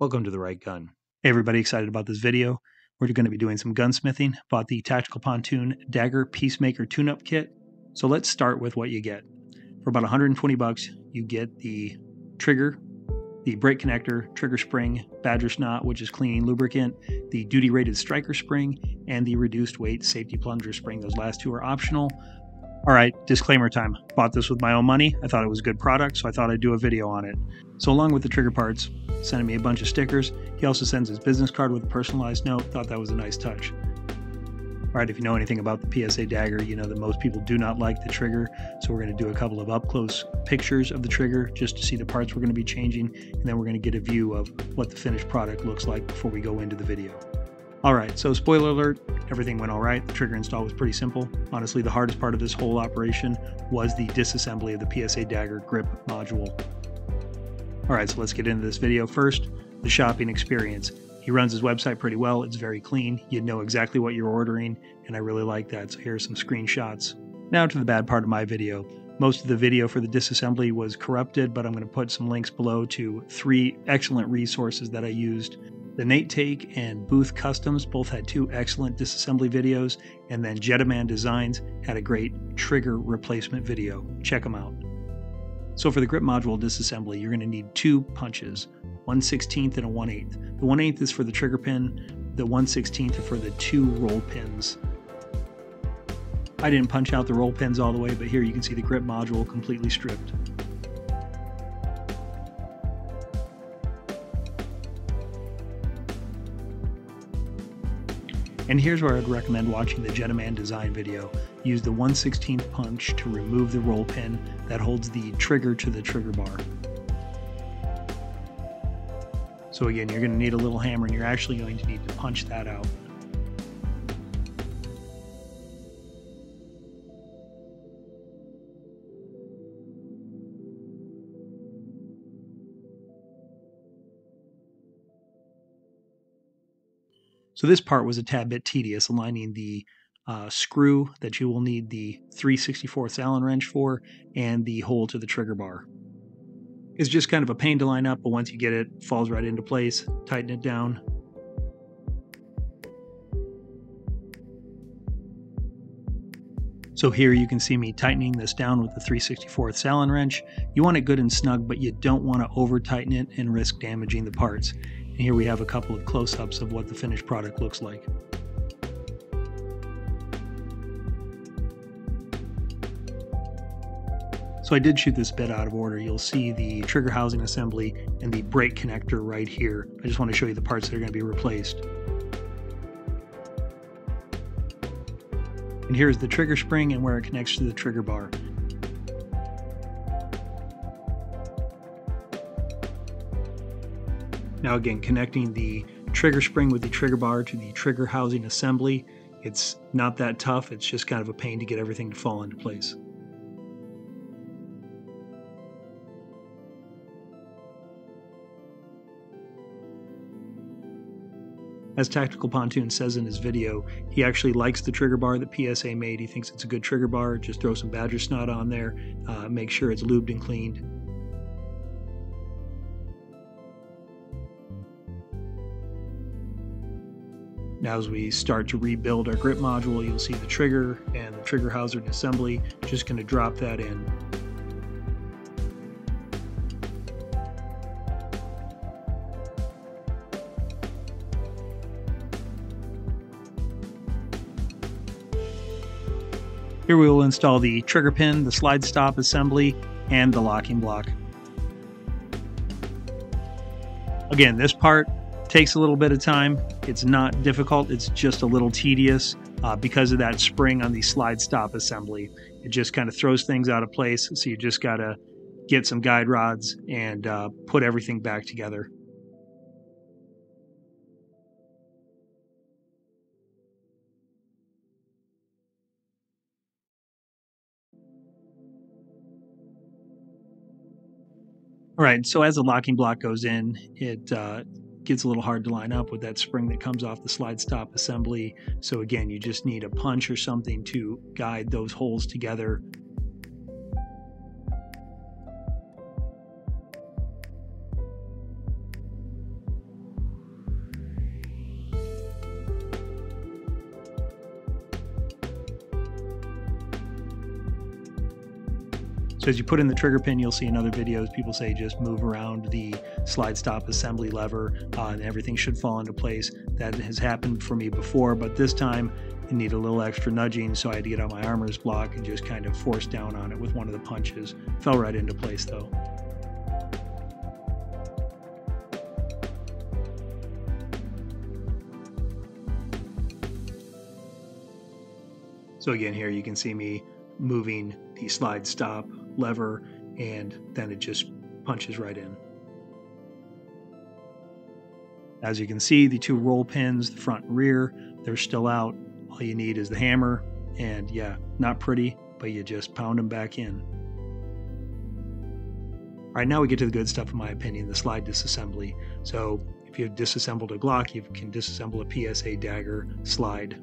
Welcome to The Right Gun. Hey everybody, excited about this video. We're going to be doing some gunsmithing. Bought the Tactical Pontoon Dagger Peacemaker Tune-Up Kit. So let's start with what you get. For about 120 bucks, you get the trigger, the brake connector, trigger spring, badger snot, which is cleaning lubricant, the duty rated striker spring, and the reduced weight safety plunger spring. Those last two are optional. All right, disclaimer time. Bought this with my own money. I thought it was a good product, so I thought I'd do a video on it. So along with the trigger parts, sending me a bunch of stickers. He also sends his business card with a personalized note. Thought that was a nice touch. All right, if you know anything about the PSA Dagger, you know that most people do not like the trigger. So we're going to do a couple of up-close pictures of the trigger just to see the parts we're going to be changing. And then we're going to get a view of what the finished product looks like before we go into the video. All right, so spoiler alert, everything went all right. The trigger install was pretty simple. Honestly, the hardest part of this whole operation was the disassembly of the PSA Dagger grip module. All right, so let's get into this video first, the shopping experience. He runs his website pretty well. It's very clean. You know exactly what you're ordering, and I really like that. So here are some screenshots. Now to the bad part of my video. Most of the video for the disassembly was corrupted, but I'm going to put some links below to three excellent resources that I used. The Nate Take and Booth Customs both had two excellent disassembly videos, and then Jettaman Designs had a great trigger replacement video. Check them out. So for the grip module disassembly, you're going to need two punches, 1/16 and a 1/8. The 1/8 is for the trigger pin, the 1/16 are for the two roll pins. I didn't punch out the roll pins all the way, but here you can see the grip module completely stripped. And here's where I'd recommend watching the Jettaman design video. Use the 1/16 punch to remove the roll pin that holds the trigger to the trigger bar. So again, you're going to need a little hammer and you're actually going to need to punch that out. So this part was a tad bit tedious, aligning the screw that you will need the 3/64 Allen wrench for and the hole to the trigger bar. It's just kind of a pain to line up, but once you get it, it falls right into place. Tighten it down. So here you can see me tightening this down with the 3/64 Allen wrench. You want it good and snug, but you don't want to over tighten it and risk damaging the parts. And here we have a couple of close-ups of what the finished product looks like. So I did shoot this bit out of order. You'll see the trigger housing assembly and the brake connector right here. I just want to show you the parts that are going to be replaced. And here's the trigger spring and where it connects to the trigger bar. Now again, connecting the trigger spring with the trigger bar to the trigger housing assembly. It's not that tough, it's just kind of a pain to get everything to fall into place. As Tactical Pontoon says in his video, he actually likes the trigger bar that PSA made. He thinks it's a good trigger bar. Just throw some badger snot on there, make sure it's lubed and cleaned. Now as we start to rebuild our grip module, you'll see the trigger and the trigger housing assembly. Just going to drop that in. Here we will install the trigger pin, the slide stop assembly, and the locking block. Again, this part takes a little bit of time. It's not difficult, it's just a little tedious because of that spring on the slide stop assembly. It just kind of throws things out of place, so you just gotta get some guide rods and put everything back together. All right, so as the locking block goes in, it gets a little hard to line up with that spring that comes off the slide stop assembly. So again, you just need a punch or something to guide those holes together. So as you put in the trigger pin, you'll see in other videos, people say just move around the slide stop assembly lever and everything should fall into place. That has happened for me before, but this time I need a little extra nudging. So I had to get out my armor's block and just kind of force down on it with one of the punches. Fell right into place though. So again, here you can see me moving the slide stop lever and then it just punches right in. As you can see, the two roll pins, the front and rear, they're still out. All you need is the hammer and yeah, not pretty, but you just pound them back in. All right, now we get to the good stuff in my opinion, the slide disassembly. So if you've disassembled a Glock, you can disassemble a PSA Dagger slide.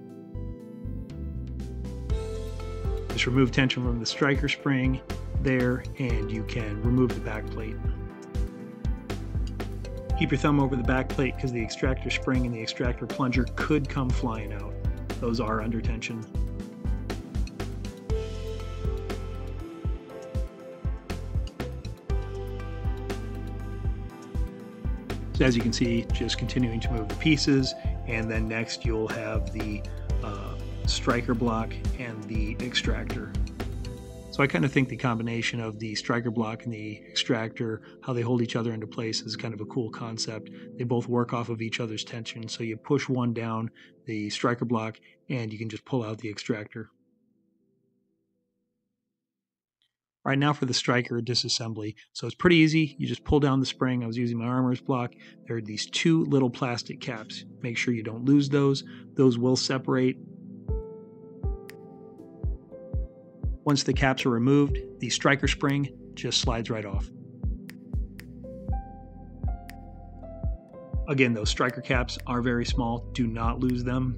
Just remove tension from the striker spring there and you can remove the back plate. Keep your thumb over the back plate because the extractor spring and the extractor plunger could come flying out. Those are under tension. So as you can see, just continuing to move the pieces, and then next you'll have the striker block and the extractor. So I kind of think the combination of the striker block and the extractor, how they hold each other into place, is kind of a cool concept. They both work off of each other's tension, so you push one down, the striker block, and you can just pull out the extractor. Right now for the striker disassembly. So it's pretty easy. You just pull down the spring. I was using my armor's block. There are these two little plastic caps. Make sure you don't lose those. Those will separate. Once the caps are removed, the striker spring just slides right off. Again, those striker caps are very small. Do not lose them.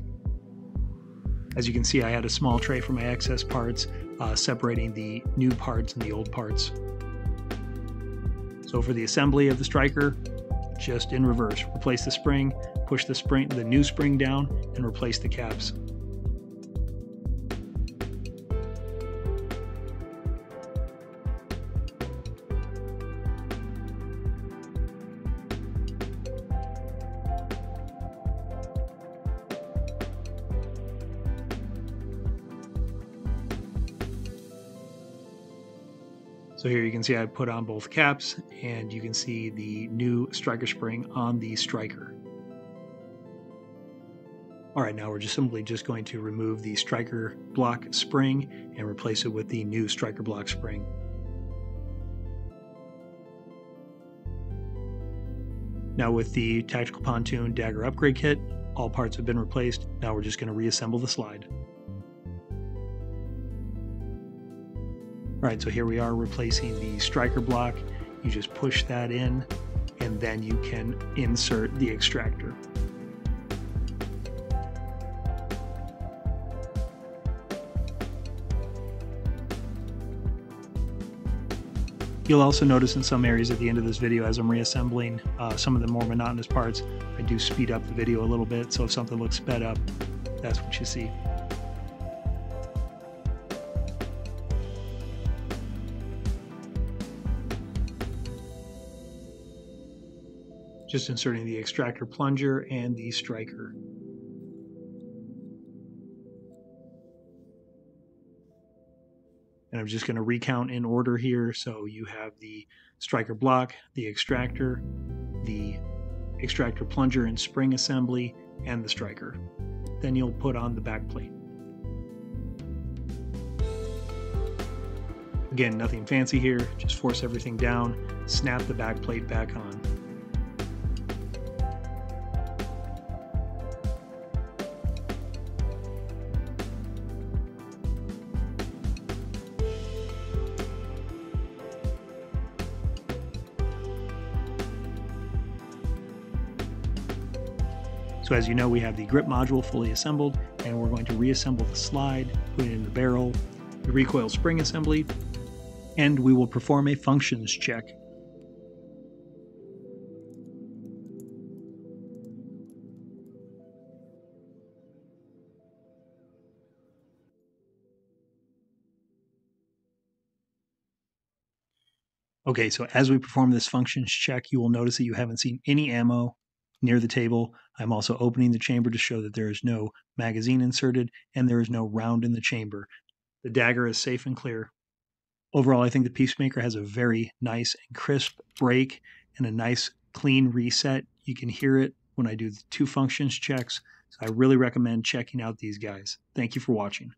As you can see, I had a small tray for my excess parts, separating the new parts and the old parts. So for the assembly of the striker, just in reverse. Replace the spring, push the new spring down, and replace the caps. So here you can see I put on both caps and you can see the new striker spring on the striker. All right, now we're just simply going to remove the striker block spring and replace it with the new striker block spring. Now with the Tactical Pontoon Dagger Upgrade Kit, all parts have been replaced. Now we're just going to reassemble the slide. All right, so here we are replacing the striker block. You just push that in and then you can insert the extractor. You'll also notice in some areas at the end of this video as I'm reassembling some of the more monotonous parts, I do speed up the video a little bit. So if something looks sped up, that's what you see. Just inserting the extractor plunger and the striker. And I'm just going to recount in order here. So you have the striker block, the extractor plunger and spring assembly, and the striker. Then you'll put on the back plate. Again, nothing fancy here. Just force everything down, snap the back plate back on. So as you know, we have the grip module fully assembled and we're going to reassemble the slide, put it in the barrel, the recoil spring assembly, and we will perform a functions check. Okay, so as we perform this functions check, you will notice that you haven't seen any ammo near the table. I'm also opening the chamber to show that there is no magazine inserted and there is no round in the chamber. The dagger is safe and clear. Overall, I think the Peacemaker has a very nice and crisp break and a nice clean reset. You can hear it when I do the two functions checks. So I really recommend checking out these guys. Thank you for watching.